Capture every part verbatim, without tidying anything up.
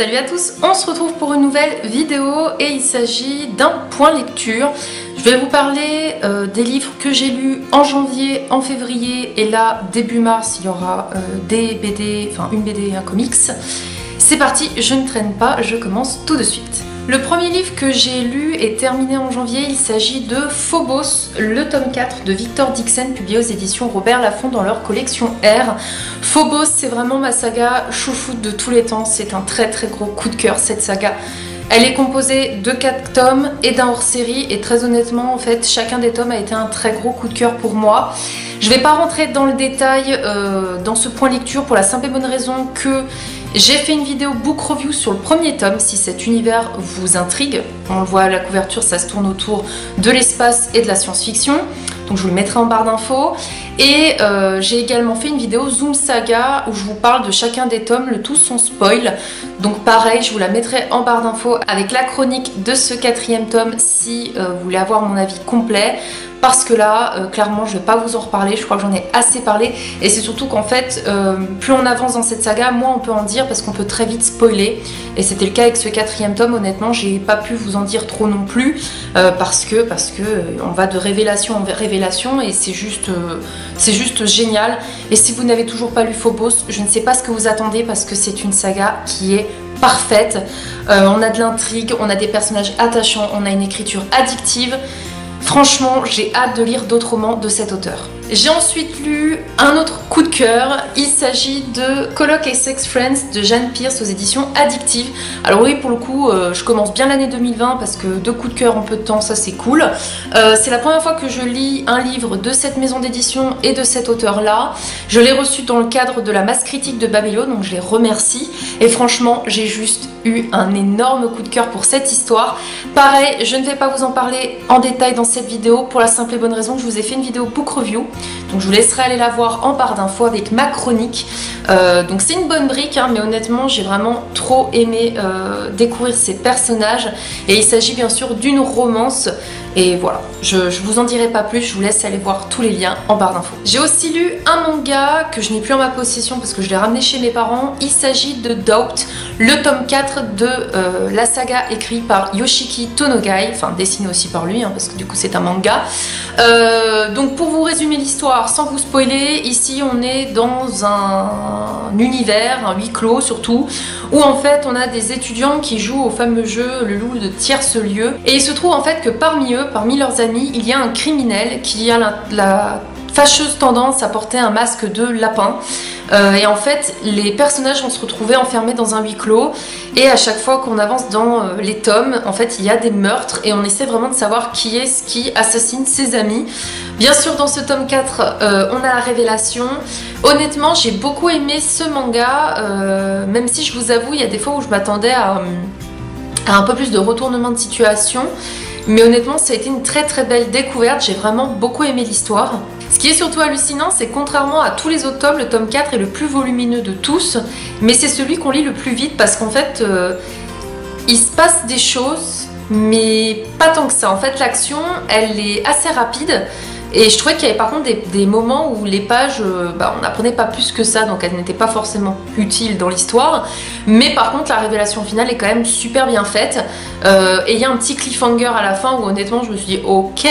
Salut à tous, on se retrouve pour une nouvelle vidéo et il s'agit d'un point lecture. Je vais vous parler euh, des livres que j'ai lus en janvier, en février et là début mars il y aura euh, des B D, enfin une B D et un comics. C'est parti, je ne traîne pas, je commence tout de suite. Le premier livre que j'ai lu et terminé en janvier, il s'agit de Phobos, le tome quatre de Victor Dixen, publié aux éditions Robert Laffont dans leur collection R. Phobos, c'est vraiment ma saga chouchoute de tous les temps, c'est un très très gros coup de cœur cette saga. Elle est composée de quatre tomes et d'un hors-série et très honnêtement en fait chacun des tomes a été un très gros coup de cœur pour moi. Je ne vais pas rentrer dans le détail euh, dans ce point lecture pour la simple et bonne raison que j'ai fait une vidéo book review sur le premier tome si cet univers vous intrigue. On le voit à la couverture, ça se tourne autour de l'espace et de la science-fiction. Donc je vous le mettrai en barre d'infos. Et euh, j'ai également fait une vidéo Zoom Saga où je vous parle de chacun des tomes, le tout sans spoil. Donc pareil, je vous la mettrai en barre d'infos avec la chronique de ce quatrième tome si euh, vous voulez avoir mon avis complet. Parce que là, euh, clairement, je ne vais pas vous en reparler, je crois que j'en ai assez parlé. Et c'est surtout qu'en fait, euh, plus on avance dans cette saga, moins on peut en dire parce qu'on peut très vite spoiler. Et c'était le cas avec ce quatrième tome, honnêtement, j'ai pas pu vous en dire trop non plus. Euh, parce que, parce que euh, on va de révélation en révélation et c'est juste, euh, c'est juste génial. Et si vous n'avez toujours pas lu Phobos, je ne sais pas ce que vous attendez parce que c'est une saga qui est parfaite. Euh, on a de l'intrigue, on a des personnages attachants, on a une écriture addictive. Franchement, j'ai hâte de lire d'autres romans de cet auteur. J'ai ensuite lu un autre coup de cœur, il s'agit de Colloque et Sex Friends de Jeanne Pierce aux éditions Addictive. Alors oui, pour le coup, euh, je commence bien l'année deux mille vingt parce que deux coups de cœur en peu de temps, ça c'est cool. Euh, c'est la première fois que je lis un livre de cette maison d'édition et de cet auteur-là. Je l'ai reçu dans le cadre de la masse critique de Babelio, donc je les remercie. Et franchement, j'ai juste eu un énorme coup de cœur pour cette histoire. Pareil, je ne vais pas vous en parler en détail dans cette vidéo pour la simple et bonne raison que je vous ai fait une vidéo book review. Donc je vous laisserai aller la voir en barre d'infos avec ma chronique. Euh, donc c'est une bonne brique, hein, mais honnêtement j'ai vraiment trop aimé euh, découvrir ces personnages. Et il s'agit bien sûr d'une romance. Et voilà, je, je vous en dirai pas plus, je vous laisse aller voir tous les liens en barre d'infos. J'ai aussi lu un manga que je n'ai plus en ma possession parce que je l'ai ramené chez mes parents. Il s'agit de Doubt, le tome quatre de euh, la saga écrit par Yoshiki Tonogai, enfin dessiné aussi par lui hein, parce que du coup c'est un manga. Euh, donc pour vous résumer l'histoire sans vous spoiler, ici on est dans un univers, un huis clos surtout, où en fait on a des étudiants qui jouent au fameux jeu le loup de tierce lieu. Et il se trouve en fait que parmi eux, parmi leurs amis, il y a un criminel qui a la, la fâcheuse tendance à porter un masque de lapin. Euh, et en fait, les personnages vont se retrouver enfermés dans un huis clos. Et à chaque fois qu'on avance dans euh, les tomes, en fait, il y a des meurtres. Et on essaie vraiment de savoir qui est-ce qui assassine ses amis. Bien sûr, dans ce tome quatre, euh, on a la révélation. Honnêtement, j'ai beaucoup aimé ce manga. Euh, même si je vous avoue, il y a des fois où je m'attendais à, à un peu plus de retournement de situation. Mais honnêtement, ça a été une très très belle découverte, j'ai vraiment beaucoup aimé l'histoire. Ce qui est surtout hallucinant, c'est contrairement à tous les autres tomes, le tome quatre est le plus volumineux de tous, mais c'est celui qu'on lit le plus vite parce qu'en fait, euh, il se passe des choses, mais pas tant que ça. En fait, l'action, elle est assez rapide. Et je trouvais qu'il y avait par contre des, des moments où les pages, bah, on n'apprenait pas plus que ça, donc elles n'étaient pas forcément utiles dans l'histoire. Mais par contre, la révélation finale est quand même super bien faite. Euh, et il y a un petit cliffhanger à la fin où honnêtement, je me suis dit « Ok !»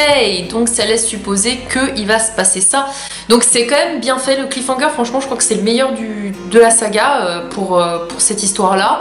Donc ça laisse supposer qu'il va se passer ça. Donc c'est quand même bien fait, le cliffhanger, franchement, je crois que c'est le meilleur du, de la saga euh, pour, euh, pour cette histoire-là.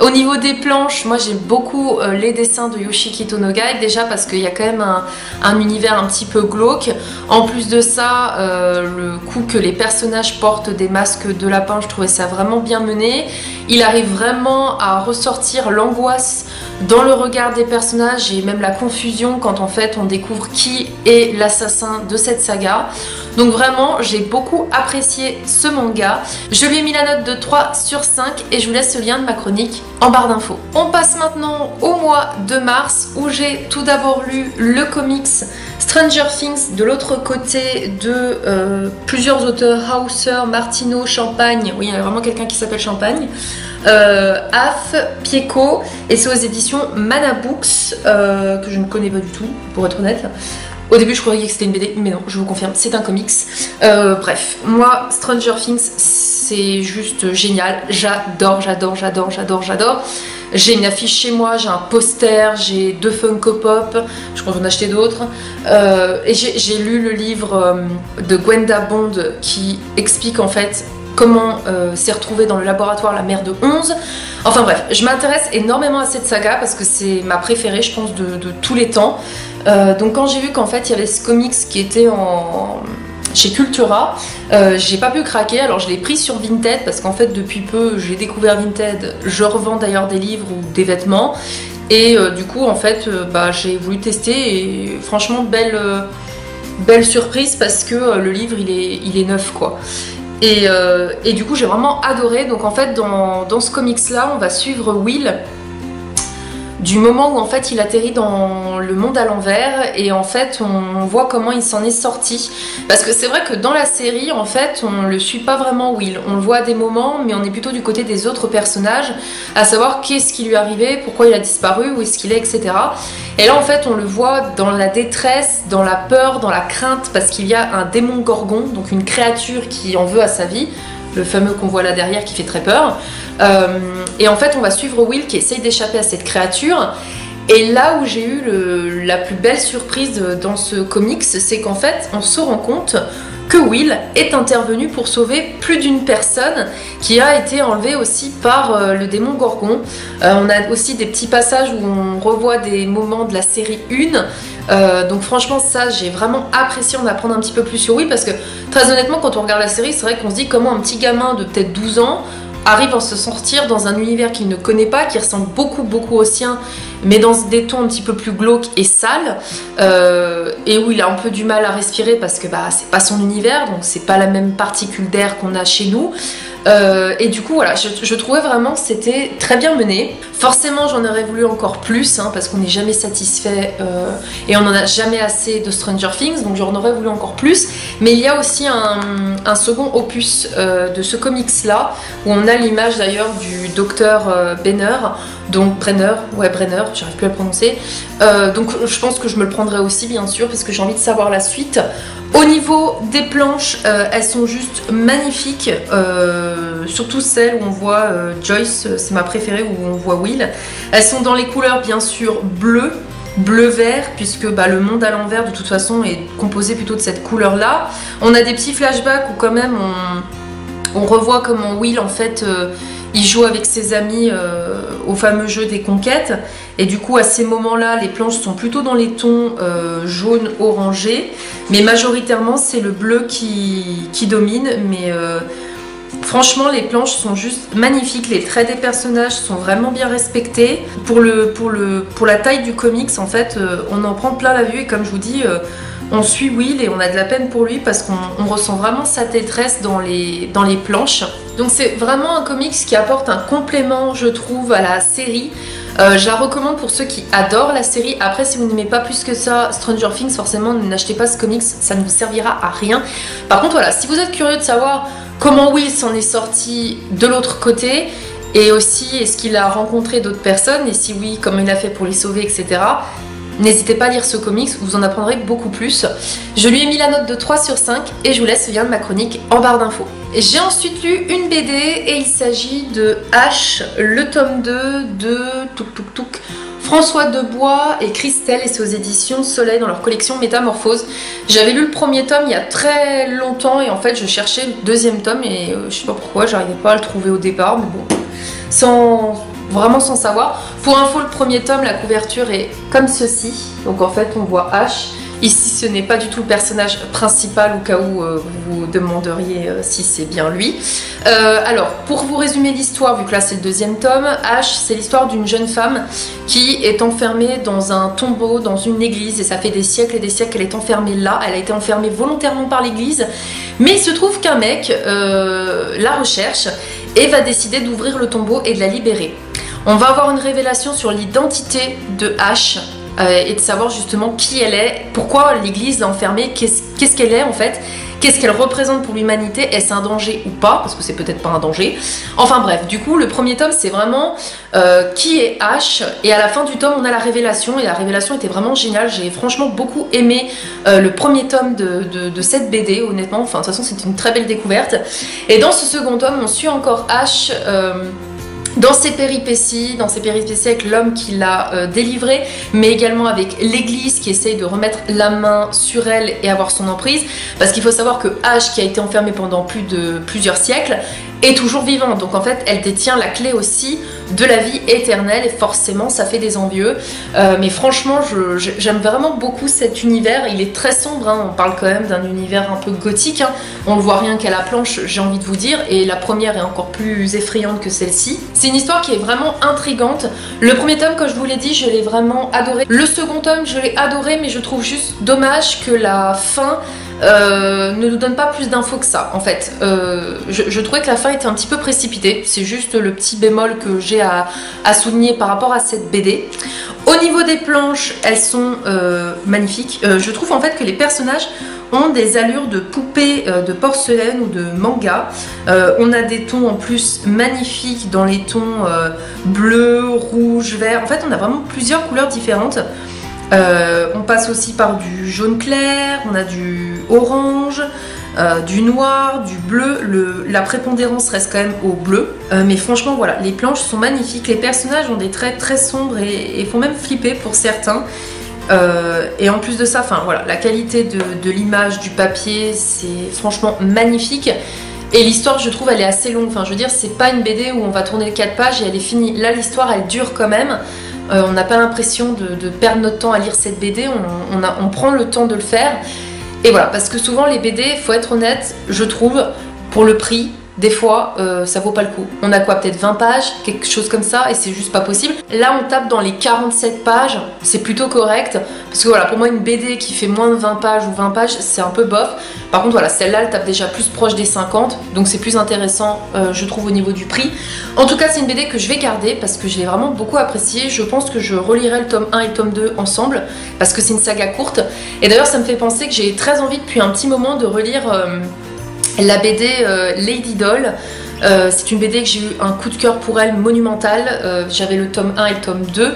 Au niveau des planches, moi j'aime beaucoup euh, les dessins de Yoshiki Tonogai, déjà parce qu'il y a quand même un, un univers un petit peu glauque. En plus de ça, euh, le coup que les personnages portent des masques de lapin, je trouvais ça vraiment bien mené. Il arrive vraiment à ressortir l'angoisse dans le regard des personnages et même la confusion quand en fait on découvre qui est l'assassin de cette saga. Donc vraiment, j'ai beaucoup apprécié ce manga. Je lui ai mis la note de trois sur cinq et je vous laisse le lien de ma chronique en barre d'infos. On passe maintenant au mois de mars où j'ai tout d'abord lu le comics Stranger Things de l'autre côté de euh, plusieurs auteurs, Houser, Martino, Champagne, oui il y a vraiment quelqu'un qui s'appelle Champagne, euh, Affe, Piekos, et c'est aux éditions Manabooks, euh, que je ne connais pas du tout pour être honnête. Au début je croyais que c'était une B D, mais non, je vous confirme, c'est un comics. Euh, bref, moi Stranger Things, c'est juste génial, j'adore, j'adore, j'adore, j'adore, j'adore. J'ai une affiche chez moi, j'ai un poster, j'ai deux Funko Pop, je compte en acheter d'autres. Euh, et j'ai lu le livre de Gwenda Bond qui explique en fait comment euh, s'est retrouvée dans le laboratoire la mère de onze. Enfin bref, je m'intéresse énormément à cette saga parce que c'est ma préférée, je pense, de, de tous les temps. Euh, donc quand j'ai vu qu'en fait il y avait ce comics qui était en... chez Cultura, euh, j'ai pas pu craquer, alors je l'ai pris sur Vinted parce qu'en fait depuis peu j'ai découvert Vinted, je revends d'ailleurs des livres ou des vêtements et euh, du coup en fait euh, bah, j'ai voulu tester et franchement belle, euh, belle surprise parce que euh, le livre il est, il est neuf quoi. Et, euh, et du coup j'ai vraiment adoré. Donc en fait dans, dans ce comics là on va suivre Will du moment où en fait il atterrit dans le monde à l'envers et en fait on voit comment il s'en est sorti, parce que c'est vrai que dans la série en fait on le suit pas vraiment Will, on le voit à des moments mais on est plutôt du côté des autres personnages, à savoir qu'est-ce qui lui est arrivé, pourquoi il a disparu, où est-ce qu'il est, et cetera. Et là en fait on le voit dans la détresse, dans la peur, dans la crainte, parce qu'il y a un démon gorgon, donc une créature qui en veut à sa vie, le fameux qu'on voit là derrière qui fait très peur. Euh, et en fait on va suivre Will qui essaye d'échapper à cette créature. Et là où j'ai eu le, la plus belle surprise dans ce comics, c'est qu'en fait on se rend compte que Will est intervenu pour sauver plus d'une personne qui a été enlevée aussi par euh, le démon Gorgon. Euh, on a aussi des petits passages où on revoit des moments de la série un. Euh, donc franchement ça j'ai vraiment apprécié en apprendre un petit peu plus sur Will, parce que très honnêtement quand on regarde la série c'est vrai qu'on se dit comment un petit gamin de peut-être douze ans arrive à se sortir dans un univers qu'il ne connaît pas, qui ressemble beaucoup beaucoup au sien mais dans des tons un petit peu plus glauques et sales, euh, et où il a un peu du mal à respirer parce que bah, c'est pas son univers, donc c'est pas la même particule d'air qu'on a chez nous. Euh, et du coup voilà, je, je trouvais vraiment c'était très bien mené. Forcément j'en aurais voulu encore plus hein, parce qu'on n'est jamais satisfait euh, et on n'en a jamais assez de Stranger Things, donc j'en aurais voulu encore plus. Mais il y a aussi un, un second opus euh, de ce comics là où on a l'image d'ailleurs du docteur euh, Brenner, donc Brenner, ouais Brenner, j'arrive plus à le prononcer, euh, donc je pense que je me le prendrai aussi bien sûr parce que j'ai envie de savoir la suite. Au niveau des planches, euh, elles sont juste magnifiques, euh, surtout celles où on voit euh, Joyce, c'est ma préférée, où on voit Will. Elles sont dans les couleurs bien sûr bleu, bleu-vert, puisque bah, le monde à l'envers de toute façon est composé plutôt de cette couleur-là. On a des petits flashbacks où quand même on, on revoit comment Will en fait... Euh, il joue avec ses amis euh, au fameux jeu des conquêtes, et du coup à ces moments-là les planches sont plutôt dans les tons euh, jaune orangé, mais majoritairement c'est le bleu qui, qui domine. Mais euh, franchement les planches sont juste magnifiques, les traits des personnages sont vraiment bien respectés. Pour, le, pour, le, pour la taille du comics en fait euh, on en prend plein la vue, et comme je vous dis euh, on suit Will et on a de la peine pour lui parce qu'on ressent vraiment sa détresse dans les, dans les planches. Donc c'est vraiment un comics qui apporte un complément je trouve à la série. Euh, je la recommande pour ceux qui adorent la série. Après si vous n'aimez pas plus que ça Stranger Things, forcément n'achetez pas ce comics, ça ne vous servira à rien. Par contre voilà, si vous êtes curieux de savoir comment Will s'en est sorti de l'autre côté, et aussi est-ce qu'il a rencontré d'autres personnes, et si oui comment il a fait pour les sauver, et cetera, n'hésitez pas à lire ce comics, vous en apprendrez beaucoup plus. Je lui ai mis la note de trois sur cinq et je vous laisse le lien de ma chronique en barre d'infos. J'ai ensuite lu une B D et il s'agit de H, le tome deux de Touk Touk Touk, François Debois et Christelle, et c'est aux éditions Soleil dans leur collection Métamorphose. J'avais lu le premier tome il y a très longtemps et en fait je cherchais le deuxième tome et je sais pas pourquoi j'arrivais pas à le trouver au départ, mais bon, sans... vraiment sans savoir. Pour info, le premier tome, la couverture est comme ceci. Donc en fait, on voit H. Ici, ce n'est pas du tout le personnage principal, au cas où euh, vous vous demanderiez euh, si c'est bien lui. Euh, alors, pour vous résumer l'histoire, vu que là c'est le deuxième tome, H, c'est l'histoire d'une jeune femme qui est enfermée dans un tombeau, dans une église, et ça fait des siècles et des siècles qu'elle est enfermée là. Elle a été enfermée volontairement par l'église, mais il se trouve qu'un mec euh, la recherche et va décider d'ouvrir le tombeau et de la libérer. On va avoir une révélation sur l'identité de H euh, et de savoir justement qui elle est, pourquoi l'Église l'a enfermée, qu'est-ce qu'est-ce qu'elle est en fait, qu'est-ce qu'elle représente pour l'humanité, est-ce un danger ou pas, parce que c'est peut-être pas un danger. Enfin bref, du coup le premier tome c'est vraiment euh, qui est H, et à la fin du tome on a la révélation, et la révélation était vraiment géniale. J'ai franchement beaucoup aimé euh, le premier tome de, de, de cette B D, honnêtement, enfin de toute façon c'est une très belle découverte. Et dans ce second tome on suit encore H euh, dans ses péripéties, dans ses péripéties avec l'homme qui l'a euh, délivrée, mais également avec l'Église qui essaye de remettre la main sur elle et avoir son emprise, parce qu'il faut savoir que H, qui a été enfermée pendant plus de plusieurs siècles, est toujours vivante, donc en fait elle détient la clé aussi de la vie éternelle, et forcément ça fait des envieux. Euh, mais franchement j'aime vraiment beaucoup cet univers, il est très sombre, hein. On parle quand même d'un univers un peu gothique, hein. On le voit rien qu'à la planche, j'ai envie de vous dire, et la première est encore plus effrayante que celle-ci. C'est une histoire qui est vraiment intrigante. Le premier tome, comme je vous l'ai dit, je l'ai vraiment adoré. Le second tome je l'ai adoré, mais je trouve juste dommage que la fin Euh, ne nous donne pas plus d'infos que ça en fait. Euh, je, je trouvais que la fin était un petit peu précipitée, c'est juste le petit bémol que j'ai à, à souligner par rapport à cette B D. Au niveau des planches, elles sont euh, magnifiques. Euh, je trouve en fait que les personnages ont des allures de poupées euh, de porcelaine ou de manga. Euh, on a des tons en plus magnifiques dans les tons euh, bleu, rouge, vert. En fait on a vraiment plusieurs couleurs différentes. Euh, on passe aussi par du jaune clair, on a du orange, euh, du noir, du bleu. Le, la prépondérance reste quand même au bleu. Euh, mais franchement, voilà, les planches sont magnifiques. Les personnages ont des traits très sombres et, et font même flipper pour certains. Euh, et en plus de ça, enfin voilà, la qualité de, de l'image, du papier, c'est franchement magnifique. Et l'histoire, je trouve, elle est assez longue. Enfin, je veux dire, c'est pas une B D où on va tourner quatre pages et elle est finie. Là, l'histoire, elle dure quand même. Euh, on n'a pas l'impression de, de perdre notre temps à lire cette B D, on, on, a, on prend le temps de le faire. Et voilà, parce que souvent les B D, faut être honnête, je trouve, pour le prix, des fois, euh, ça vaut pas le coup. On a quoi, peut-être vingt pages, quelque chose comme ça, et c'est juste pas possible. Là, on tape dans les quarante-sept pages, c'est plutôt correct, parce que voilà, pour moi, une B D qui fait moins de vingt pages ou vingt pages, c'est un peu bof. Par contre, voilà, celle-là, elle tape déjà plus proche des cinquante, donc c'est plus intéressant, euh, je trouve, au niveau du prix. En tout cas, c'est une B D que je vais garder, parce que je l'ai vraiment beaucoup appréciée. Je pense que je relirai le tome un et le tome deux ensemble, parce que c'est une saga courte. Et d'ailleurs, ça me fait penser que j'ai très envie, depuis un petit moment, de relire... Euh, la B D euh, Lady Doll, euh, c'est une B D que j'ai eu un coup de cœur pour elle monumental. Euh, j'avais le tome un et le tome deux.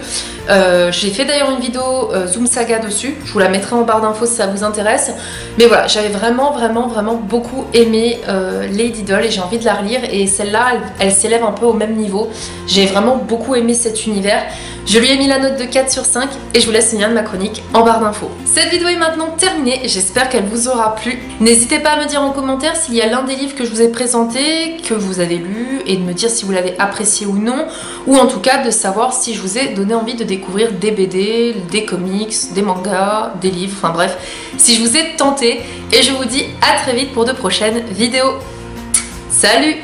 Euh, j'ai fait d'ailleurs une vidéo euh, Zoom Saga dessus, je vous la mettrai en barre d'infos si ça vous intéresse. Mais voilà, j'avais vraiment vraiment vraiment beaucoup aimé euh, Lady Doll et j'ai envie de la relire, et celle-là elle, elle s'élève un peu au même niveau. J'ai vraiment beaucoup aimé cet univers. Je lui ai mis la note de quatre sur cinq et je vous laisse le lien de ma chronique en barre d'infos. Cette vidéo est maintenant terminée, j'espère qu'elle vous aura plu. N'hésitez pas à me dire en commentaire s'il y a l'un des livres que je vous ai présenté, que vous avez lu, et de me dire si vous l'avez apprécié ou non, ou en tout cas de savoir si je vous ai donné envie de découvrir des B D, des comics, des mangas, des livres, enfin bref, si je vous ai tenté. Et je vous dis à très vite pour de prochaines vidéos. Salut!